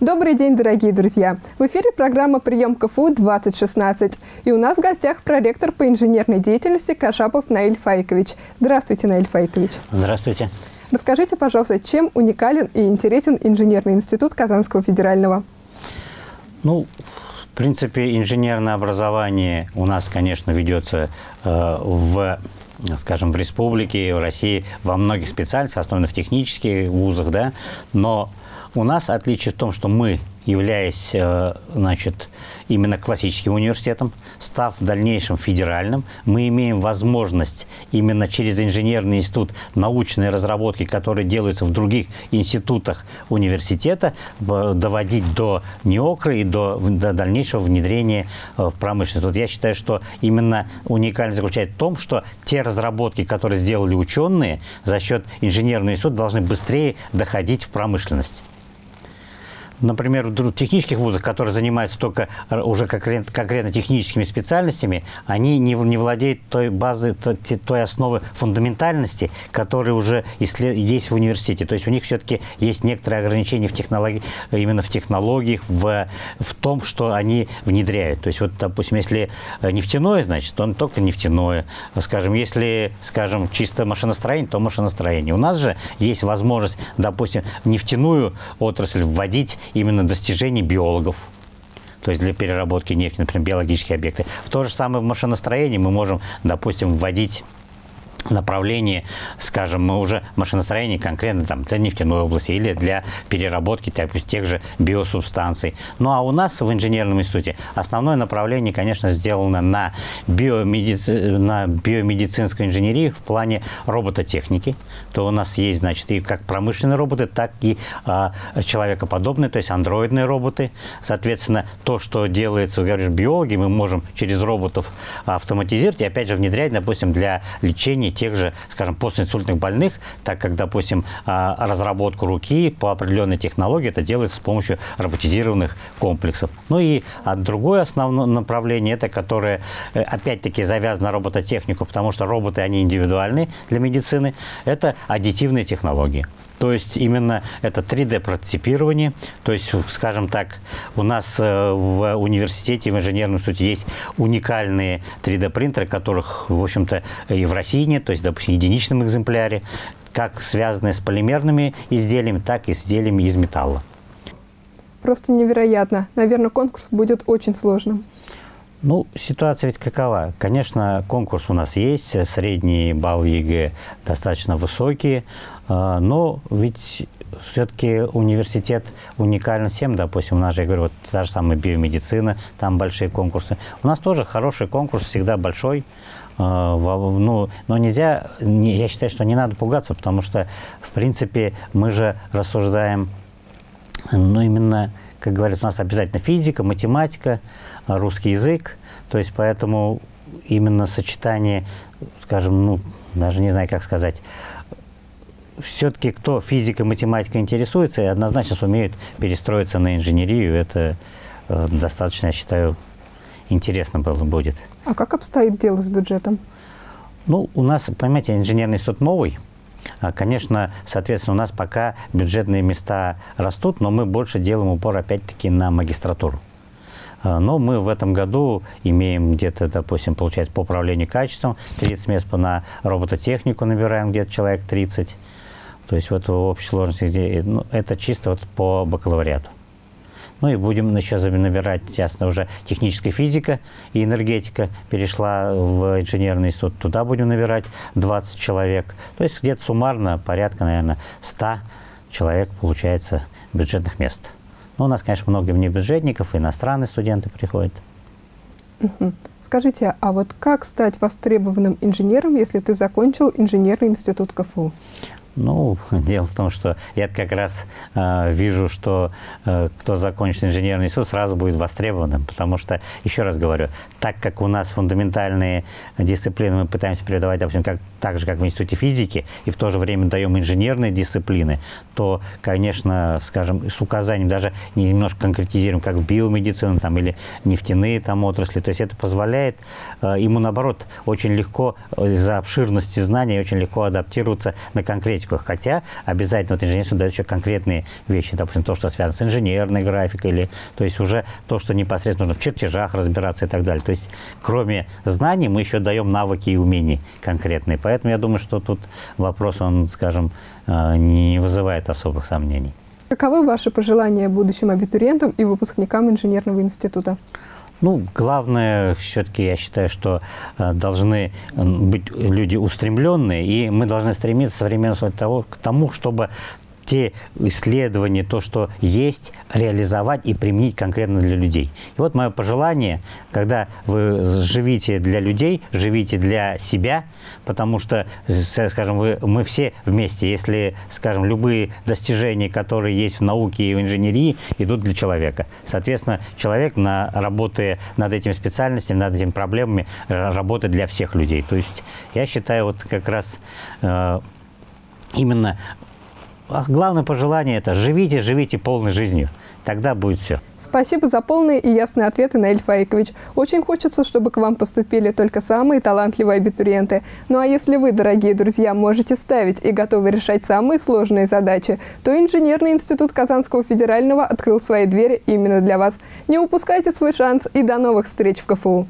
Добрый день, дорогие друзья! В эфире программа «Прием КФУ 2016». И у нас в гостях проректор по инженерной деятельности Кашапов Наиль Файкович. Здравствуйте, Наиль Файкович. Здравствуйте. Расскажите, пожалуйста, чем уникален и интересен Инженерный институт Казанского федерального? Ну, в принципе, инженерное образование у нас, конечно, ведется скажем, в республике, в России, во многих специальностях, особенно в технических вузах, да, но у нас отличие в том, что мы, являясь, значит, именно классическим университетом, став в дальнейшем федеральным, мы имеем возможность именно через инженерный институт научные разработки, которые делаются в других институтах университета, доводить до НИОКР и до дальнейшего внедрения в промышленность. Вот я считаю, что именно уникальность заключается в том, что те разработки, которые сделали ученые, за счет инженерного института должны быстрее доходить в промышленность. Например, в технических вузах, которые занимаются только уже конкретно техническими специальностями, они не владеют той базой, той основы фундаментальности, которая уже есть в университете. То есть у них все-таки есть некоторые ограничения в технологии, именно в технологиях, в том, что они внедряют. То есть вот, допустим, если нефтяное, значит, он только нефтяное. Скажем, если, скажем, чисто машиностроение, то машиностроение. У нас же есть возможность, допустим, нефтяную отрасль вводить именно достижений биологов, то есть для переработки нефти, например, биологические объекты. В то же самое в машиностроении мы можем, допустим, вводить направление, скажем, мы уже машиностроение конкретно там, для нефтяной области или для переработки тех же биосубстанций. Ну а у нас в инженерном институте основное направление, конечно, сделано на биомедицинской инженерии в плане робототехники. То у нас есть, значит, и как промышленные роботы, так и человекоподобные, то есть андроидные роботы. Соответственно, то, что делается, говоришь, биологи, мы можем через роботов автоматизировать и опять же внедрять, допустим, для лечения тех же, скажем, постинсультных больных, так как, допустим, разработку руки по определенной технологии это делается с помощью роботизированных комплексов. Ну и другое основное направление, это которое опять-таки завязано на робототехнику, потому что роботы, они индивидуальны для медицины, это аддитивные технологии. То есть именно это 3D-прототипирование. То есть, скажем так, у нас в университете, в инженерном институте есть уникальные 3D-принтеры, которых, в общем-то, и в России нет, то есть, допустим, в единичном экземпляре, как связанные с полимерными изделиями, так и с изделиями из металла. Просто невероятно. Наверное, конкурс будет очень сложным. Ну, ситуация ведь какова? Конечно, конкурс у нас есть, средний балл ЕГЭ достаточно высокий, но ведь все-таки университет уникален всем. Допустим, у нас же, я говорю, вот та же самая биомедицина, там большие конкурсы. У нас тоже хороший конкурс, всегда большой. Ну, но нельзя, я считаю, что не надо пугаться, потому что, в принципе, мы же рассуждаем, ну, именно... Как говорят, у нас обязательно физика, математика, русский язык. То есть поэтому именно сочетание, скажем, ну, даже не знаю, как сказать, все-таки кто физикой, математикой интересуется, и однозначно сумеет перестроиться на инженерию, это достаточно, я считаю, интересно будет. А как обстоит дело с бюджетом? Ну, у нас, понимаете, инженерный институт новый. Конечно, соответственно, у нас пока бюджетные места растут, но мы больше делаем упор опять-таки на магистратуру. Но мы в этом году имеем где-то, допустим, получается, по управлению качеством 30 мест, на робототехнику набираем где-то человек 30. То есть вот в общей сложности, ну, это чисто вот по бакалавриату. Ну и будем еще набирать, ясно, уже техническая физика и энергетика перешла в инженерный институт. Туда будем набирать 20 человек. То есть где-то суммарно порядка, наверное, 100 человек получается бюджетных мест. Но у нас, конечно, много внебюджетников, иностранные студенты приходят. Скажите, а вот как стать востребованным инженером, если ты закончил инженерный институт КФУ? Ну, дело в том, что я как раз вижу, что кто закончит инженерный институт, сразу будет востребованным. Потому что, еще раз говорю, так как у нас фундаментальные дисциплины мы пытаемся передавать, допустим, так же, как в институте физики, и в то же время даем инженерные дисциплины, то, конечно, скажем, с указанием, даже немножко конкретизируем, как в биомедицину там, или нефтяные там, отрасли. То есть это позволяет ему, наоборот, очень легко из-за обширности знаний, очень легко адаптироваться на конкретику. теоретиках, хотя обязательно вот инженерство дает еще конкретные вещи, допустим, то, что связано с инженерной графикой, или то есть уже то, что непосредственно нужно в чертежах разбираться и так далее. То есть кроме знаний мы еще даем навыки и умения конкретные. Поэтому я думаю, что тут вопрос, он, скажем, не вызывает особых сомнений. Каковы ваши пожелания будущим абитуриентам и выпускникам инженерного института? Ну, главное, все-таки я считаю, что должны быть люди устремленные, и мы должны стремиться современному к тому, чтобы те исследования, то, что есть, реализовать и применить конкретно для людей. И вот мое пожелание, когда вы живите для людей, живите для себя, потому что, скажем, мы все вместе, если, скажем, любые достижения, которые есть в науке и в инженерии, идут для человека. Соответственно, человек, работая над этими специальностями, над этими проблемами, работает для всех людей. То есть я считаю, вот как раз именно... Главное пожелание – это живите, живите полной жизнью. Тогда будет все. Спасибо за полные и ясные ответы, Наиль Файкович. Очень хочется, чтобы к вам поступили только самые талантливые абитуриенты. Ну а если вы, дорогие друзья, можете ставить и готовы решать самые сложные задачи, то Инженерный институт Казанского федерального открыл свои двери именно для вас. Не упускайте свой шанс и до новых встреч в КФУ.